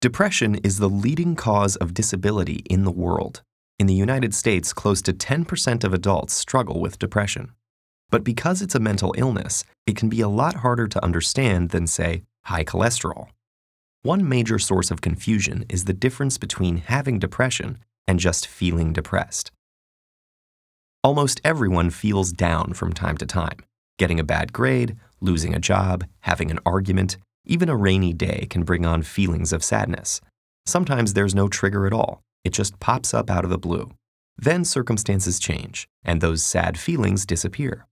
Depression is the leading cause of disability in the world. In the United States, close to 10% of adults struggle with depression. But because it's a mental illness, it can be a lot harder to understand than, say, high cholesterol. One major source of confusion is the difference between having depression and just feeling depressed. Almost everyone feels down from time to time. Getting a bad grade, losing a job, having an argument, even a rainy day can bring on feelings of sadness. Sometimes there's no trigger at all. It just pops up out of the blue. Then circumstances change, and those sad feelings disappear.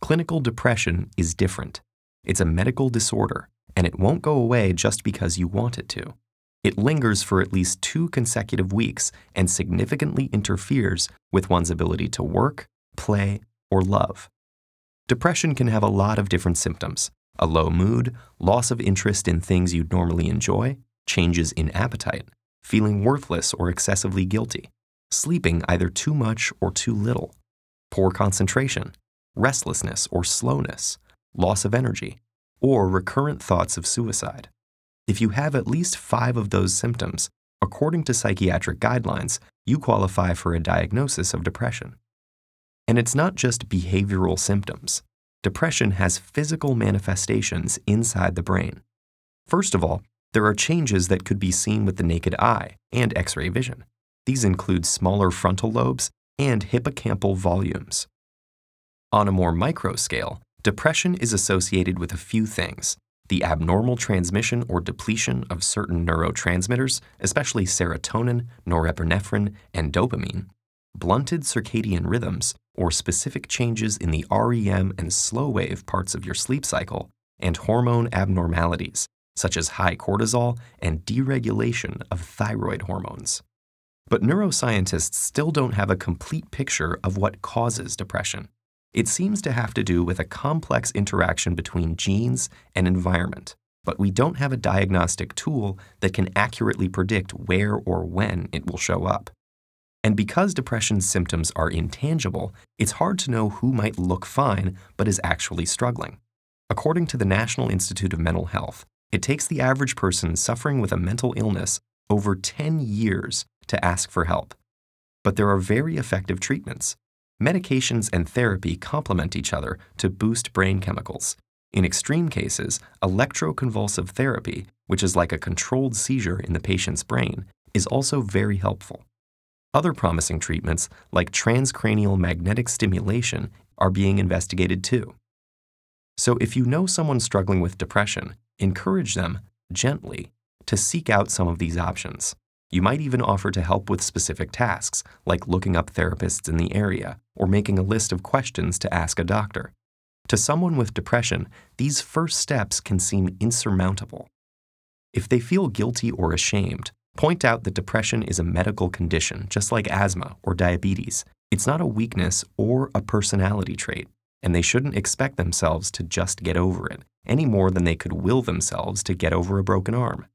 Clinical depression is different. It's a medical disorder, and it won't go away just because you want it to. It lingers for at least 2 consecutive weeks and significantly interferes with one's ability to work, play, or love. Depression can have a lot of different symptoms: a low mood, loss of interest in things you'd normally enjoy, changes in appetite, feeling worthless or excessively guilty, sleeping either too much or too little, poor concentration, restlessness or slowness, loss of energy, or recurrent thoughts of suicide. If you have at least 5 of those symptoms, according to psychiatric guidelines, you qualify for a diagnosis of depression. And it's not just behavioral symptoms. Depression has physical manifestations inside the brain. First of all, there are changes that could be seen with the naked eye and X-ray vision. These include smaller frontal lobes and hippocampal volumes. On a more micro scale, depression is associated with a few things: the abnormal transmission or depletion of certain neurotransmitters, especially serotonin, norepinephrine, and dopamine, blunted circadian rhythms, or specific changes in the REM and slow wave parts of your sleep cycle, and hormone abnormalities, such as high cortisol and deregulation of thyroid hormones. But neuroscientists still don't have a complete picture of what causes depression. It seems to have to do with a complex interaction between genes and environment, but we don't have a diagnostic tool that can accurately predict where or when it will show up. And because depression's symptoms are intangible, it's hard to know who might look fine but is actually struggling. According to the National Institute of Mental Health, it takes the average person suffering with a mental illness over 10 years to ask for help. But there are very effective treatments. Medications and therapy complement each other to boost brain chemicals. In extreme cases, electroconvulsive therapy, which is like a controlled seizure in the patient's brain, is also very helpful. Other promising treatments, like transcranial magnetic stimulation, are being investigated too. So if you know someone struggling with depression, encourage them, gently, to seek out some of these options. You might even offer to help with specific tasks, like looking up therapists in the area or making a list of questions to ask a doctor. To someone with depression, these first steps can seem insurmountable. If they feel guilty or ashamed, point out that depression is a medical condition, just like asthma or diabetes. It's not a weakness or a personality trait, and they shouldn't expect themselves to just get over it, any more than they could will themselves to get over a broken arm.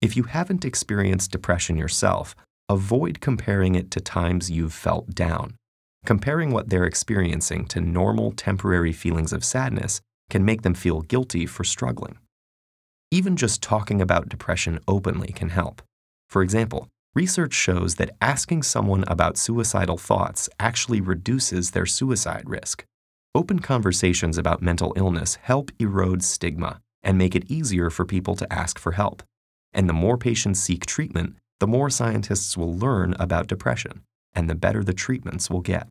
If you haven't experienced depression yourself, avoid comparing it to times you've felt down. Comparing what they're experiencing to normal, temporary feelings of sadness can make them feel guilty for struggling. Even just talking about depression openly can help. For example, research shows that asking someone about suicidal thoughts actually reduces their suicide risk. Open conversations about mental illness help erode stigma and make it easier for people to ask for help. And the more patients seek treatment, the more scientists will learn about depression, and the better the treatments will get.